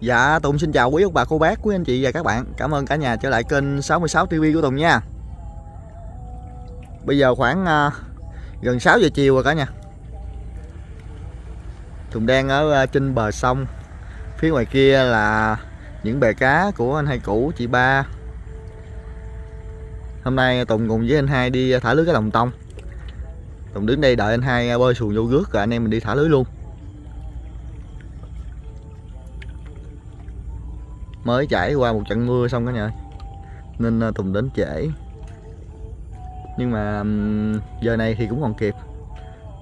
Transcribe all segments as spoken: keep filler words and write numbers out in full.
Dạ Tùng xin chào quý ông bà cô bác, quý anh chị và các bạn. Cảm ơn cả nhà trở lại kênh sáu mươi sáu ti vi của Tùng nha. Bây giờ khoảng uh, gần sáu giờ chiều rồi cả nhà. Tùng đang ở uh, trên bờ sông. Phía ngoài kia là những bè cá của anh hai cũ, chị ba. Hôm nay Tùng cùng với anh hai đi thả lưới cái lòng tông. Tùng đứng đây đợi anh hai bơi xuồng vô rước rồi anh em mình đi thả lưới luôn. Mới trải qua một trận mưa xong cả nhà, nên Tùng đến trễ. Nhưng mà giờ này thì cũng còn kịp.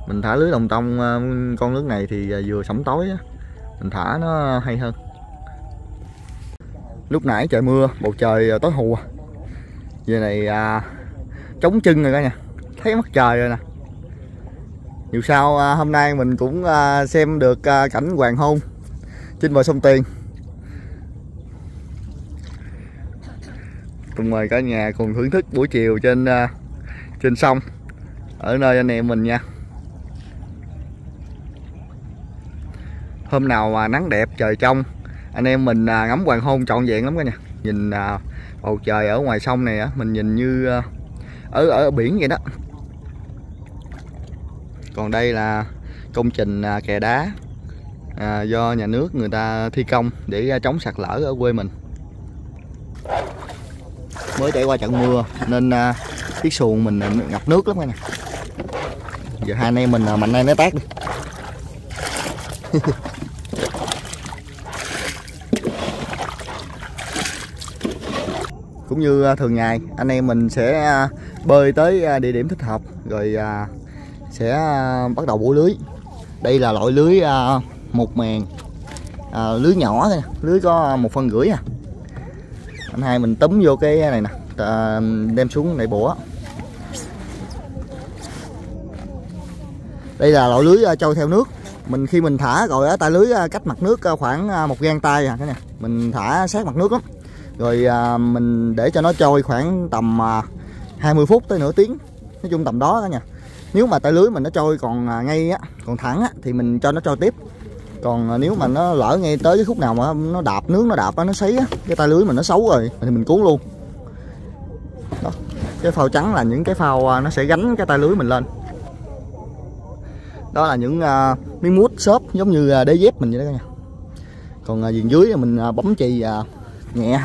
Mình thả lưới đồng tông con nước này thì vừa sẩm tối á, mình thả nó hay hơn. Lúc nãy trời mưa, bầu trời tối hù. Giờ này à, trống chân rồi cả nhà, thấy mặt trời rồi nè. Dù sao à, hôm nay mình cũng à, xem được à, cảnh hoàng hôn trên bờ sông Tiền. Cùng mời cả nhà cùng thưởng thức buổi chiều trên uh, trên sông ở nơi anh em mình nha. Hôm nào mà nắng đẹp trời trong, anh em mình uh, ngắm hoàng hôn trọn vẹn lắm cả nhà. Nhìn uh, bầu trời ở ngoài sông này uh, mình nhìn như uh, ở ở biển vậy đó. Còn đây là công trình uh, kè đá uh, do nhà nước người ta thi công để uh, chống sạt lở ở quê mình. Mới trải qua trận mưa nên uh, chiếc xuồng mình uh, ngập nước lắm nè. Giờ hai anh em mình uh, mạnh nay nó tát đi. Cũng như uh, thường ngày, anh em mình sẽ uh, bơi tới uh, địa điểm thích hợp rồi uh, sẽ uh, bắt đầu bổ lưới. Đây là loại lưới uh, một màng, uh, lưới nhỏ thôi, lưới có một phân rưỡi à. Anh hai mình túm vô cái này nè, đem xuống để bủa. Đây là loại lưới trôi theo nước. Mình khi mình thả rồi á, tay lưới cách mặt nước khoảng một gang tay à cái này. Mình thả sát mặt nước lắm. Rồi mình để cho nó trôi khoảng tầm hai mươi phút tới nửa tiếng. Nói chung tầm đó cả nhà. Nếu mà tay lưới mình nó trôi còn ngay á, còn thẳng á thì mình cho nó trôi tiếp. Còn nếu mà nó lỡ ngay tới cái khúc nào mà nó đạp nước, nó đạp nó sấy á, cái tay lưới mình nó xấu rồi thì mình cuốn luôn đó. Cái phao trắng là những cái phao nó sẽ gánh cái tay lưới mình lên. Đó là những uh, miếng mút xốp giống như đế dép mình vậy đó các nhà. Còn uh, viền dưới mình uh, bấm chì uh, nhẹ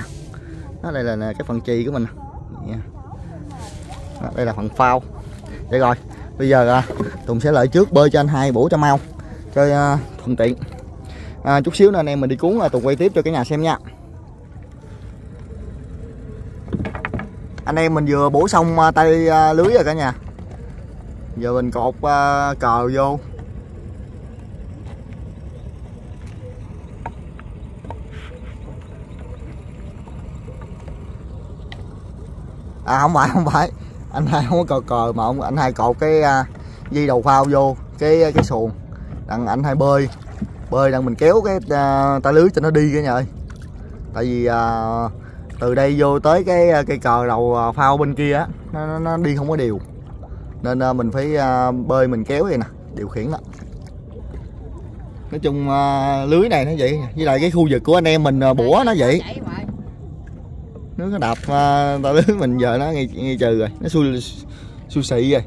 đó. Đây là uh, cái phần chì của mình yeah. Đó, đây là phần phao. Vậy rồi, bây giờ uh, Tùng sẽ lại trước bơi cho anh hai bổ cho mau cho thuận tiện. À, chút xíu nữa anh em mình đi cuốn là Tùng quay tiếp cho cả nhà xem nha. Anh em mình vừa bổ xong tay lưới rồi cả nhà. Giờ mình cột cờ vô. À không phải không phải. Anh hai không có cột cờ mà ông anh hai cột cái dây đầu phao vô cái cái xuồng. Đặng anh hai bơi bơi đặng mình kéo cái uh, tay lưới cho nó đi cả nhà ơi. Tại vì uh, từ đây vô tới cái cây cờ đầu uh, phao bên kia á, nó, nó đi không có đều nên uh, mình phải uh, bơi mình kéo vậy nè, điều khiển đó. Nói chung uh, lưới này nó vậy, với lại cái khu vực của anh em mình uh, bủa nó vậy. Nước nó đập uh, tay lưới mình giờ nó ngay, ngay trừ rồi, nó xui xui xị rồi.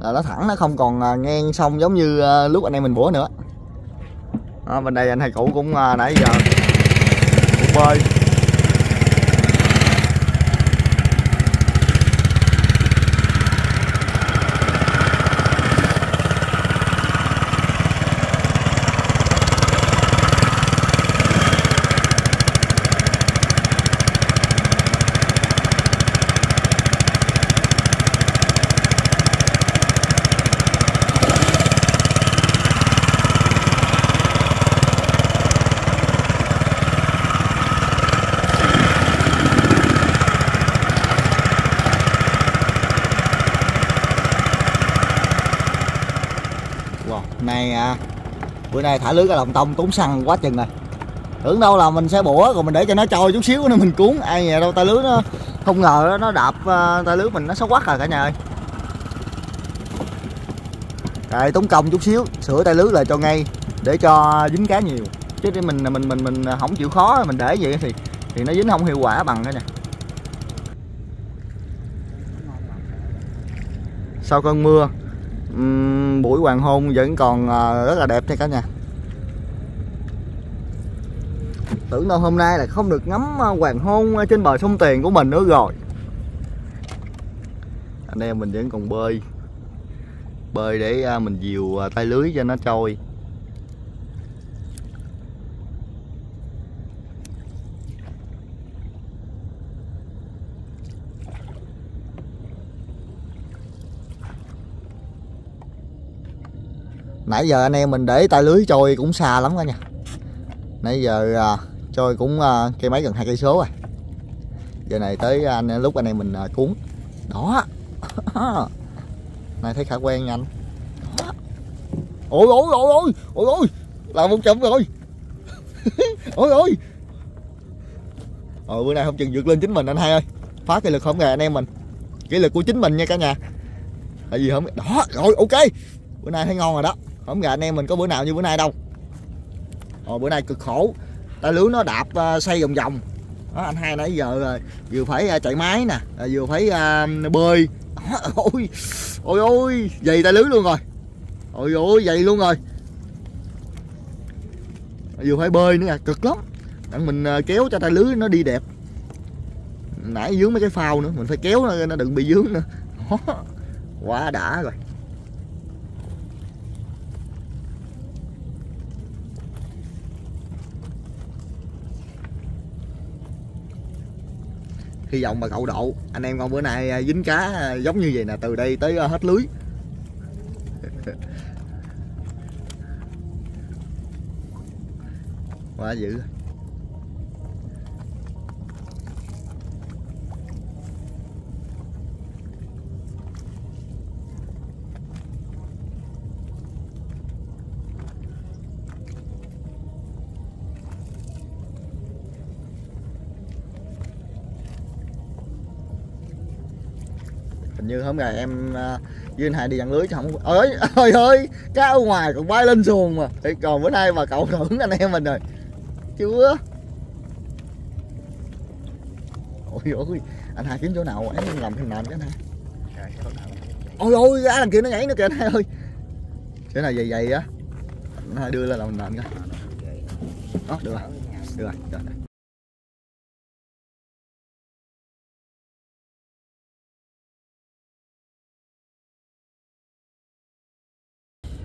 Là nó thẳng, nó không còn ngang sông giống như lúc anh em mình bủa nữa. Đó, bên đây anh hai cũ cũng nãy giờ cũng bơi. Bữa nay thả lưới cái lòng tông tốn xăng quá chừng rồi. Tưởng đâu là mình sẽ bủa rồi mình để cho nó trôi chút xíu nữa mình cuốn. Ai nhà đâu tay lưới nó không ngờ nó đạp tay lưới mình nó xấu quắc rồi cả nhà ơi. Tại tốn công chút xíu, sửa tay lưới lại cho ngay để cho dính cá nhiều. chứ để mình mình mình mình không chịu khó mình để vậy thì thì nó dính không hiệu quả bằng cái nè. Sau cơn mưa, um, buổi hoàng hôn vẫn còn uh, rất là đẹp nha cả nhà. Tưởng đâu hôm nay là không được ngắm hoàng hôn trên bờ sông Tiền của mình nữa rồi. Anh em mình vẫn còn bơi bơi để mình dìu tay lưới cho nó trôi. Nãy giờ anh em mình để tay lưới trôi cũng xa lắm đó nha. Nãy giờ à, trôi cũng à, cây mấy gần hai cây số rồi. Giờ này tới anh, lúc anh em mình à, cuốn đó. Này thấy khả quen nhanh. Ôi ôi ôi ôi ôi ôi là một chậm rồi. Ôi ôi ôi bữa nay không chừng vượt lên chính mình anh hai ơi, phá kỷ lực không kìa anh em mình, kỷ lực của chính mình nha cả nhà. Tại vì không đó rồi, ok bữa nay thấy ngon rồi đó, không gà anh em mình có bữa nào như bữa nay đâu. Rồi bữa nay cực khổ, tay lưới nó đạp xoay vòng vòng đó, anh hai nãy giờ rồi vừa phải chạy máy nè, vừa phải uh, bơi. Ôi ôi ôi dày tay lưới luôn rồi, ôi ôi dày luôn rồi, vừa phải bơi nữa à, cực lắm. Đặng mình kéo cho tay lưới nó đi đẹp, nãy dướng mấy cái phao nữa, mình phải kéo nó, nó đừng bị dướng nữa. Quá đã rồi. Hy vọng bà cậu độ anh em con bữa nay dính cá giống như vậy nè, từ đây tới hết lưới. Quá dữ. Như hôm nay em với anh Hải đi dặn lưới chứ không ơi ơi ơi cá ở ngoài còn bay lên xuồng mà. Thì còn bữa nay bà cậu thưởng anh em mình rồi chưa. Ôi ôi anh Hải kiếm chỗ nào ấy làm hình nền cái này. Ôi ôi cá đằng kia nó nhảy nữa kìa anh Hải ơi, chỗ này dày dày á, anh Hải đưa lên làm nền coi. Đó được rồi, được rồi, được rồi.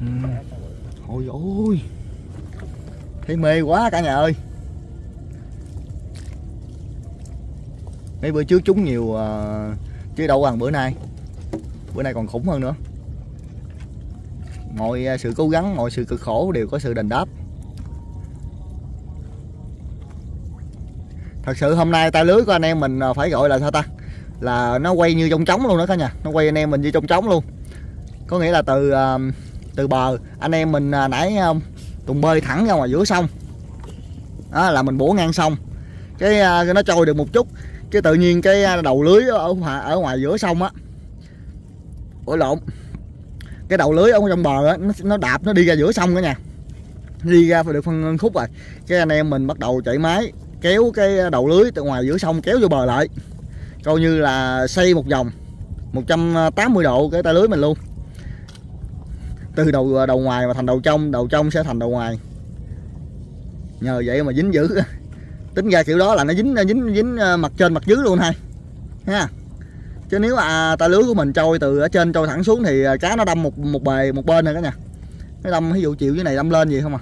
Ừ. Ôi ôi thấy mê quá cả nhà ơi. Mấy bữa trước trúng nhiều chứ đâu bằng bữa nay, bữa nay còn khủng hơn nữa. Mọi sự cố gắng, mọi sự cực khổ đều có sự đền đáp. Thật sự hôm nay tay lưới của anh em mình phải gọi là sao ta, là nó quay như trong trống luôn đó cả nhà, nó quay anh em mình như trong trống luôn. Có nghĩa là từ từ bờ anh em mình nãy Tùng bơi thẳng ra ngoài giữa sông đó, là mình bổ ngang sông cái nó trôi được một chút, cái tự nhiên cái đầu lưới ở ngoài, ở ngoài giữa sông á, ủa lộn, cái đầu lưới ở trong bờ á, nó, nó đạp nó đi ra giữa sông cả nhà, đi ra phải được phân khúc rồi. Cái anh em mình bắt đầu chạy máy kéo cái đầu lưới từ ngoài giữa sông kéo vô bờ lại, coi như là xoay một vòng một trăm tám mươi độ cái tay lưới mình luôn, từ đầu đầu ngoài mà thành đầu trong, đầu trong sẽ thành đầu ngoài. Nhờ vậy mà dính dữ, tính ra kiểu đó là nó dính dính dính mặt trên mặt dưới luôn hay ha. Chứ nếu mà tay lưới của mình trôi từ ở trên trôi thẳng xuống thì cá nó đâm một một bề một bên này cả nhà, nó đâm ví dụ chiều dưới này đâm lên gì không à.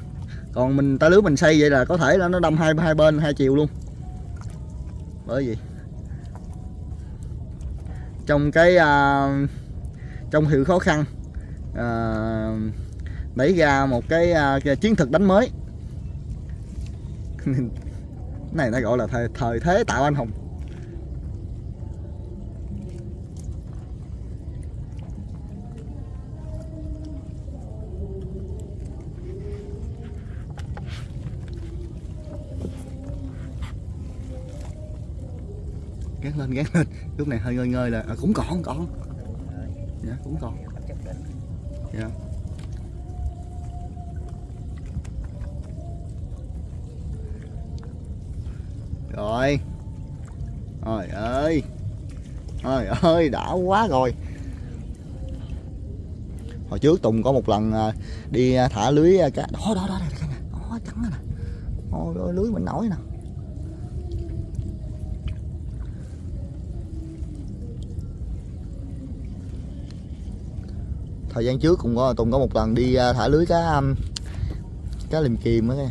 Còn mình tay lưới mình xây vậy là có thể là nó đâm hai hai bên hai chiều luôn. Bởi vì trong cái uh, trong hiệu khó khăn À, đẩy ra một cái, à, cái chiến thuật đánh mới. Cái này ta gọi là thời, thời thế tạo anh hùng. Gác lên gác lên, lúc này hơi ngơi ngơi là à, cũng còn còn dạ, cũng còn. Yeah. Rồi. Trời ơi. Trời ơi, đã quá rồi. Hồi trước Tùng có một lần đi thả lưới cá. Đó đó đó nè, đó trắng nè. Ôi lưới mình nổi nè. Thời gian trước cũng có Tùng có một lần đi thả lưới cá cá liềm kìm đó cái.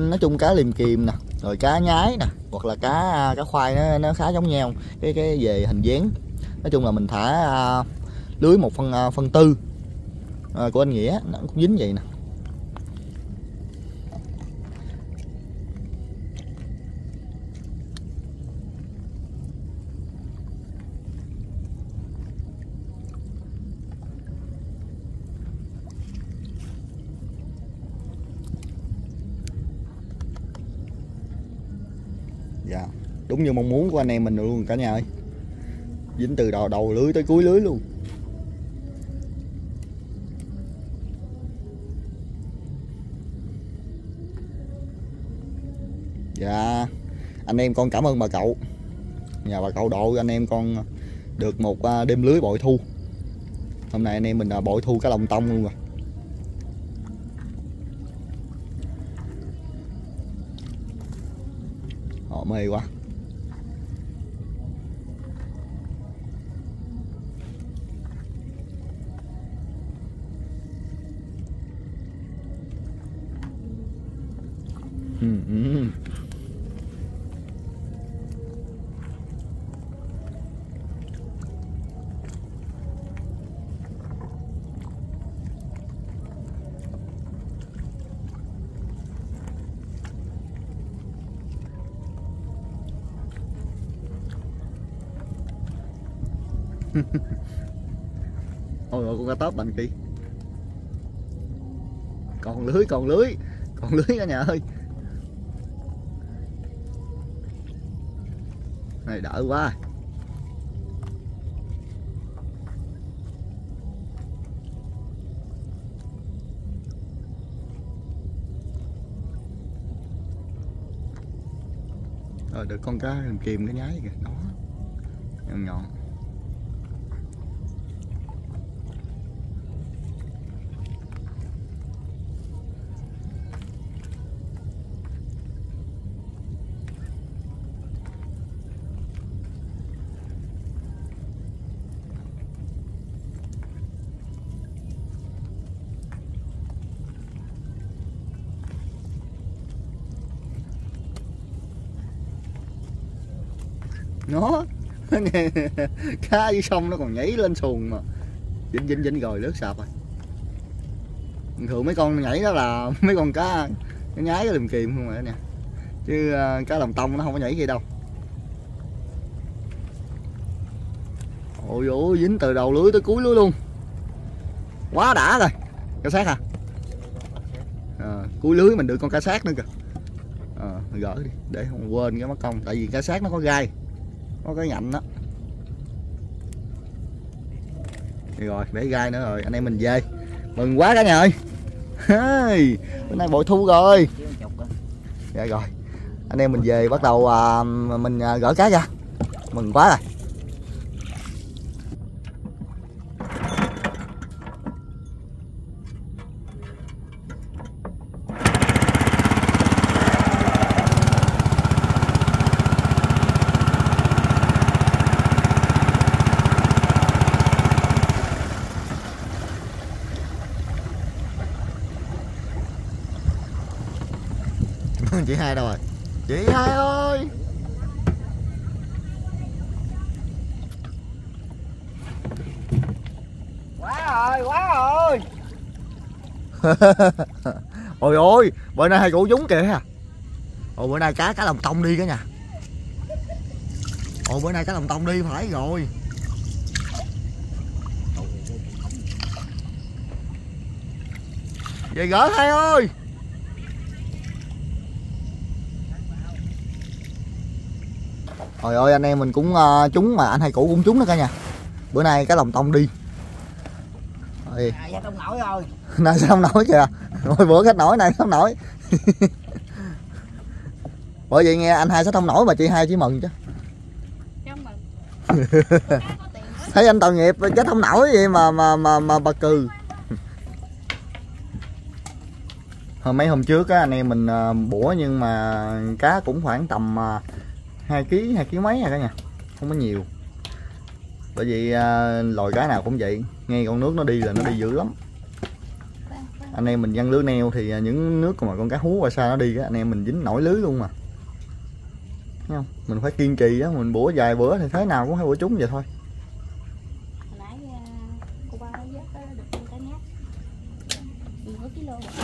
Nói chung cá liềm kìm nè, rồi cá nhái nè, hoặc là cá cá khoai nó nó khá giống nhau cái cái về hình dáng. Nói chung là mình thả lưới một phân phân tư à, của anh Nghĩa, nó cũng dính vậy nè. Dạ, đúng như mong muốn của anh em mình luôn cả nhà ơi. Dính từ đầu, đầu lưới tới cuối lưới luôn. Dạ, anh em con cảm ơn bà cậu. Nhà bà cậu độ anh em con được một đêm lưới bội thu. Hôm nay anh em mình là bội thu cá lồng tông luôn rồi. Họ mê quá. Ừ, ừ. Ôi ôi con cá tóp bằng kì. Còn lưới, còn lưới, còn lưới cả nhà ơi. Này đỡ quá. Rồi được con cá mình kìm cái nhái kìa, đó. Nhọn nhọn. Nó cá dưới sông nó còn nhảy lên xuồng mà dính dính dính rồi lướt sạp rồi. Thường mấy con nhảy đó là mấy con cá nó nhái cái liềm kìm không vậy nè, chứ cá lồng tông nó không có nhảy gì đâu. Ôi dồi dính từ đầu lưới tới cuối lưới luôn, quá đã rồi. Cá sát hả? À, cuối lưới mình được con cá sát nữa kìa. À, gỡ đi để không quên cái mất công, tại vì cá sát nó có gai, có cái nhạnh đó. Được rồi, bể gai nữa rồi, anh em mình về. Mừng quá cả nhà ơi. Hey, bữa nay bội thu rồi. Dạ rồi, anh em mình về bắt đầu à, mình à, gỡ cá ra. Mừng quá rồi. Chị Hai đâu rồi? Chị Hai ơi! Quá rồi, quá rồi. Ôi ôi, bữa nay hai cụ dúng kìa. Ôi bữa nay cá cá lồng tông đi cả nhà. Ôi bữa nay cá lồng tông đi phải rồi. Về gỡ Hai ơi. Trời ơi anh em mình cũng uh, trúng mà anh Hai Cũ cũng trúng đó cả nhà. Bữa nay cá lồng tông đi. Rồi. À, dạ không nổi rồi. Nay sao không nổi kìa. Rồi bữa khách nổi này không nổi. Bởi vậy nghe anh hai sách không nổi mà chị hai chỉ mừng chứ. Mừng. Thấy anh tội nghiệp chết không nổi vậy mà mà mà mà bà cừ. Hồi mấy hôm trước á anh em mình bủa nhưng mà cá cũng khoảng tầm hai ký, hai ký mấy rồi cả nhà. Không có nhiều. Bởi vì loài cá nào cũng vậy, ngay con nước nó đi là nó đi dữ lắm. Anh em mình văng lưới neo thì những nước mà con cá hú qua xa nó đi anh em mình dính nổi lưới luôn mà. Thấy không? Mình phải kiên trì á, mình bủa vài bữa thì thế nào cũng phải bủa trúng vậy thôi.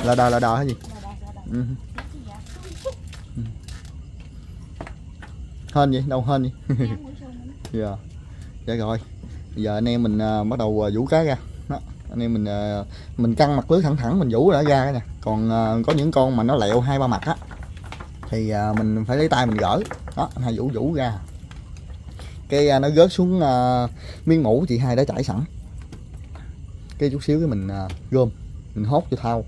Là đò, là đò hay gì? Ừ. Hên vậy, đâu hên vậy. Dạ. Dạ rồi. Bây giờ anh em mình uh, bắt đầu uh, vũ cá ra. Đó. Anh em mình uh, mình căng mặt lưới thẳng thẳng mình vũ đã ra nè. Còn uh, có những con mà nó lẹo hai ba mặt á thì uh, mình phải lấy tay mình gỡ. Đó, anh hai vũ vũ ra. Cái uh, nó rớt xuống uh, miếng mũ chị hai đã chảy sẵn. Cái chút xíu cái mình uh, gom, mình hốt cho thau.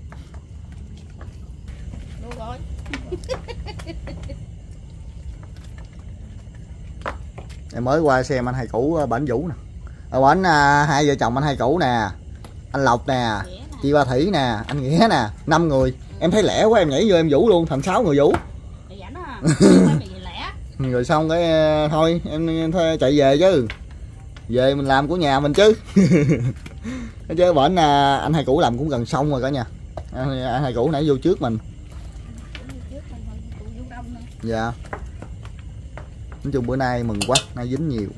Em mới qua xem anh hai cũ bển Vũ nè. Ở bển à, hai vợ chồng anh hai cũ nè. Anh Lộc nè, chị Ba Thủy nè, anh Nghĩa nè, năm người. Em thấy lẻ quá em nhảy vô em vũ luôn, thành sáu người vũ. Rồi xong cái thôi em thôi, chạy về chứ. Về mình làm của nhà mình chứ. Chứ bển à, anh hai cũ làm cũng gần xong rồi cả nhà. Anh, anh hai cũ nãy vô trước mình. Dạ. Nói chung bữa nay mừng quá, nay dính nhiều.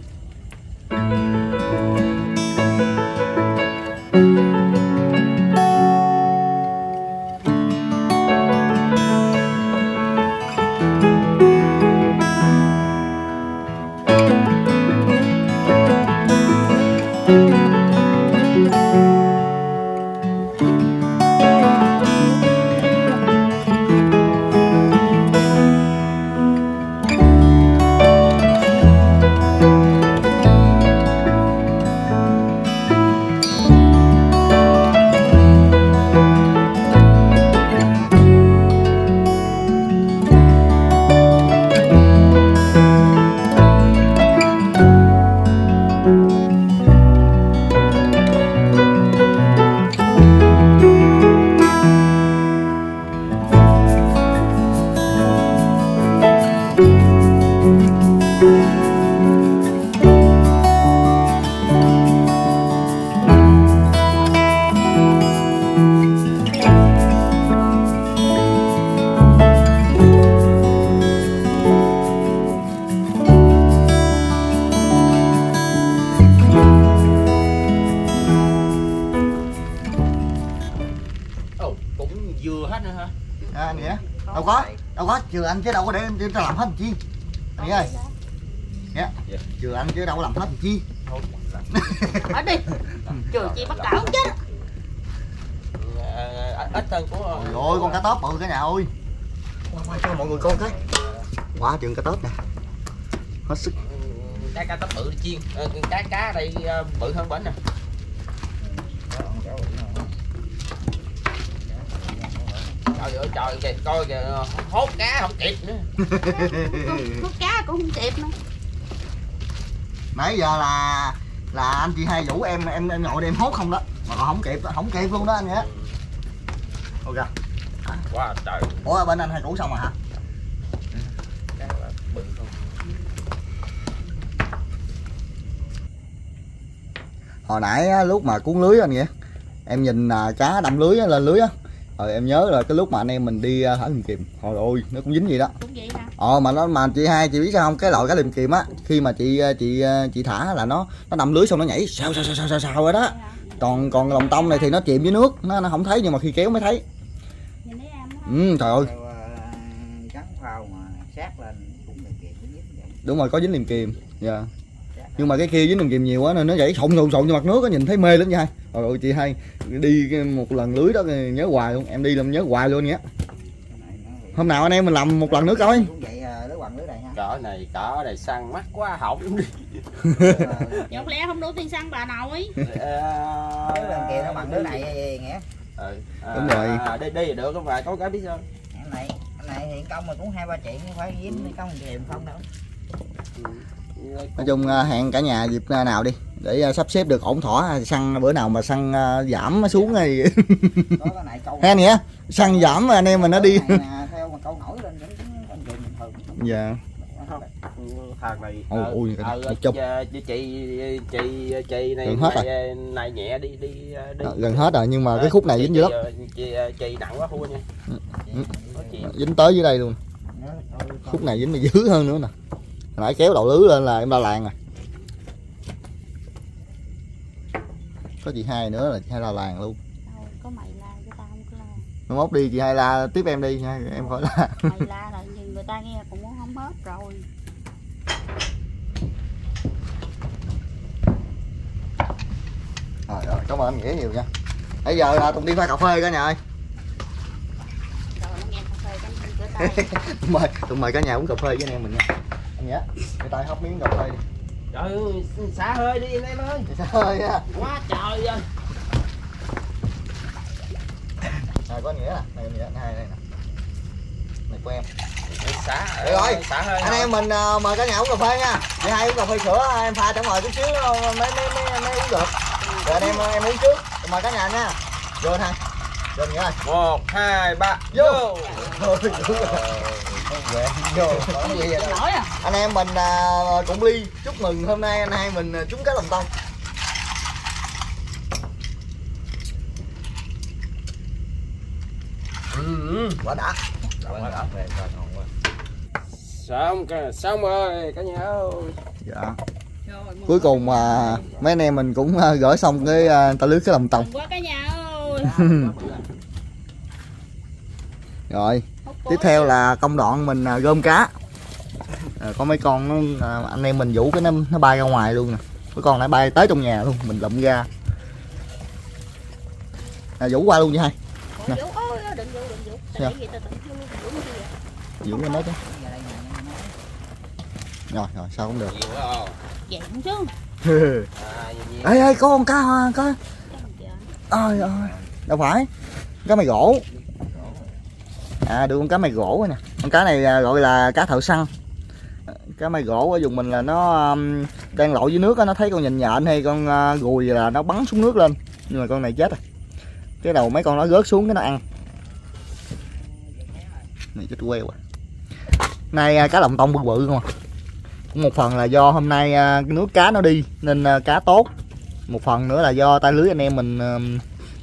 Chưa ăn chứ đâu có để em làm hết chi anh ơi. Dạ. Chưa ăn chứ đâu có làm hết chi. Thôi. Ở đi. Chưa chi bắt cảo chứ. Ít hơn của. Trời ơi con cá tóp bự cái nhà ơi. Qua cho mọi người con cái. Quá chừng cá tóp nè. Hết sức. Cá cá tóp bự chiên, cá cá đây bự hơn bển nè. Trời ơi trời, coi kìa, hốt cá không kịp nữa. Hốt cá cũng không kịp nữa. Nãy giờ là là anh chị hai vũ em em em ngồi đêm hốt không đó. Mà còn không kịp, không kịp luôn đó anh nhé. Ok. Hả? Quá trời. Ủa bên anh hai cũ xong rồi hả? Cá là bự không. Hồi nãy lúc mà cuốn lưới anh Nghĩa, em nhìn cá đâm lưới lên lưới á. Ờ em nhớ là cái lúc mà anh em mình đi hả liềm kìm, trời ơi nó cũng dính gì đó. Cũng vậy hả? Ờ mà nó mà chị hai chị biết sao không, cái loại cá liềm kìm á khi mà chị chị chị thả là nó nó đâm lưới xong nó nhảy sao sao sao sao sao rồi đó. Còn còn lồng tông này thì nó chìm dưới nước, nó nó không thấy nhưng mà khi kéo mới thấy. Nhìn thấy em. Ừ trời ơi. Cắn phao mà sát lên cũng liềm kìm dính vậy. Đúng rồi có dính liềm kìm. Dạ. Nhưng mà cái kia dính liềm kìm nhiều quá nên nó gãy sụn sụn sụn vô mặt nước á, nhìn thấy mê lắm nha. Trời ơi chị hai đi một lần lưới đó nhớ hoài luôn, em đi làm nhớ hoài luôn nhé. Hôm nào anh em mình làm một lần nữa coi. Cỡ này cỡ này săn mắc quá hỏng đi. Nhột lẽ không đủ tiền săn bà nội. Cái lần kia nó bằng lưới này nghe. Đúng rồi. Đi đi được không phải có cái biết sao. Này này hiện công mà cũng hai ba chuyện, phải giếm công thì không đâu. Nói chung hẹn cả nhà dịp nào đi để sắp xếp được ổn thỏa, xăng bữa nào mà xăng giảm xuống này ha nè, xăng giảm mà anh em mình nó đi theo mà câu nổi lên vẫn thường. Dạ. Hàng này ôi chị chị chị này này, này nhẹ đi đi, đi. À, gần hết rồi nhưng mà à, cái khúc này dính dữ lắm. Chị chị nặng quá thôi nha. Ừ. Ừ. Dính tới dưới đây luôn. Khúc này dính là dữ hơn nữa nè. Nãy kéo đầu lưới lên là em ra làng rồi. Có chị hai nữa là chị hai ra làng luôn. Đâu, có mày la chứ tao không có la. Mai mốt đi chị hai la tiếp em đi nha, em khỏi la. Mày la là gì người ta nghe cũng muốn không hết rồi. Rồi, rồi, cảm ơn anh Nghĩa nhiều nha. Bây giờ là Tùng đi pha cà phê cả nhà ơi. Tùng mời, Tùng mời cả nhà uống cà phê với anh em mình nha. Anh Nghĩa, người ta hóc miếng cà phê đi. Trời ơi, xả hơi đi em ơi. Xả hơi nha. Quá trời rồi. Này có anh Nghĩa nè, này anh Nghĩa, này này nè. Này của em. Xả rồi, xả hơi. Anh em mình uh, mời cả nhà uống cà phê nha. Vậy hai uống cà phê sữa, em pha chẳng mời chút xíu mấy mấy mấy mấy uống được. Rồi anh em em uống trước, mời cả nhà nha. Vô anh hai. Vô anh Nghĩa ơi. một hai ba. Vô. Vô. Vô. Vô. Anh em mình uh, cũng ly chúc mừng hôm nay anh hai mình trúng cá lồng tông. Ừ, quá đã. Quá đã. Xong kìa, xong rồi cả nhà ơi. Dạ. Cuối cùng mà mấy anh em mình cũng gửi xong cái ta lưới cái lồng tồng. Quá cả nhà ơi. Rồi, tiếp theo là công đoạn mình gom cá. À, có mấy con nó, anh em mình vũ cái nó nó bay ra ngoài luôn nè. Mấy con nó bay tới trong nhà luôn, mình lụm ra. À, vũ qua luôn vậy hai. Nè. Đừng vũ, đừng vũ. Tại vì ta tận vũ luôn kìa. Vũ lên đó chứ. Rồi, rồi, sao cũng được. Vậy cũng chứ. Ê ê, có con cá hả? Có. Ôi ơi, đâu phải. Cá mày gỗ. À, được con cá mày gỗ rồi nè. Con cá này gọi là cá thợ săn. Cá mày gỗ ở vùng mình là nó um, đang lội dưới nước á, nó thấy con nhện nhện hay con uh, gùi là nó bắn xuống nước lên. Nhưng mà con này chết rồi. Cái đầu mấy con nó rớt xuống cái nó ăn. Này chết queo quá. Nay cá lồng tông bự bự không à. Một phần là do hôm nay nước cá nó đi nên cá tốt. Một phần nữa là do tay lưới anh em mình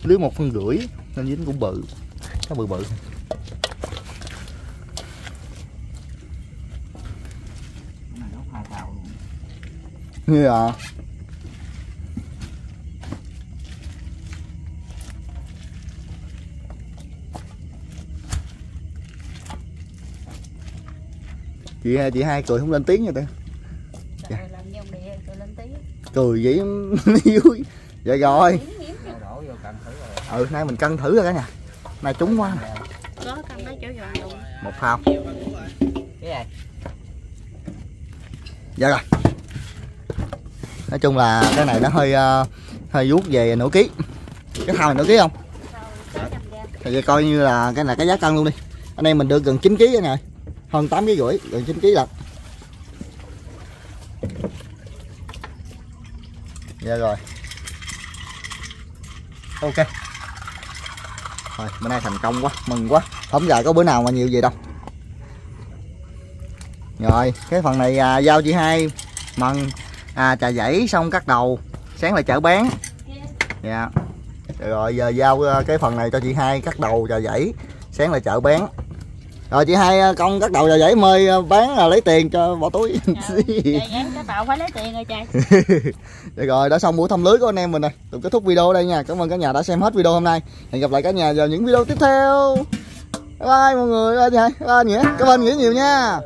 lưới một phân rưỡi nên dính cũng bự. Cá bự bự. Như à. Chị hai, chị hai cười không lên tiếng nha ta. Dạ. Cười vậy vui. Vậy rồi. Ừ, nay mình cân thử rồi cả nhà. Nay trúng quá nè. Một phao. Dạ rồi. Nói chung là cái này nó hơi uh, hơi vuốt về nửa ký. Cái thao này nửa ký không? Thì vậy coi như là cái này cái giá cân luôn đi. Anh em mình được gần chín ký cả nhà. Hơn tám ký rưỡi, gần chín ký lận. Dạ rồi. Ok. Rồi, bữa nay thành công quá, mừng quá. Không giờ có bữa nào mà nhiều gì đâu. Rồi, cái phần này à, giao chị hai mần à, trà dãy xong cắt đầu, sáng lại chở bán. Dạ. Rồi giờ giao cái phần này cho chị hai cắt đầu trà dãy, sáng lại chở bán. Rồi chị hai con cắt đầu rồi vậy mời bán là lấy tiền cho bỏ túi. Cắt đầu phải lấy tiền rồi trời. Được rồi, đã xong buổi thăm lưới của anh em mình rồi. Tụi kết thúc video ở đây nha. Cảm ơn cả nhà đã xem hết video hôm nay. Hẹn gặp lại cả nhà vào những video tiếp theo. Bye bye mọi người. Bye bye Nghĩa. Cảm ơn Nghĩa nhiều nha.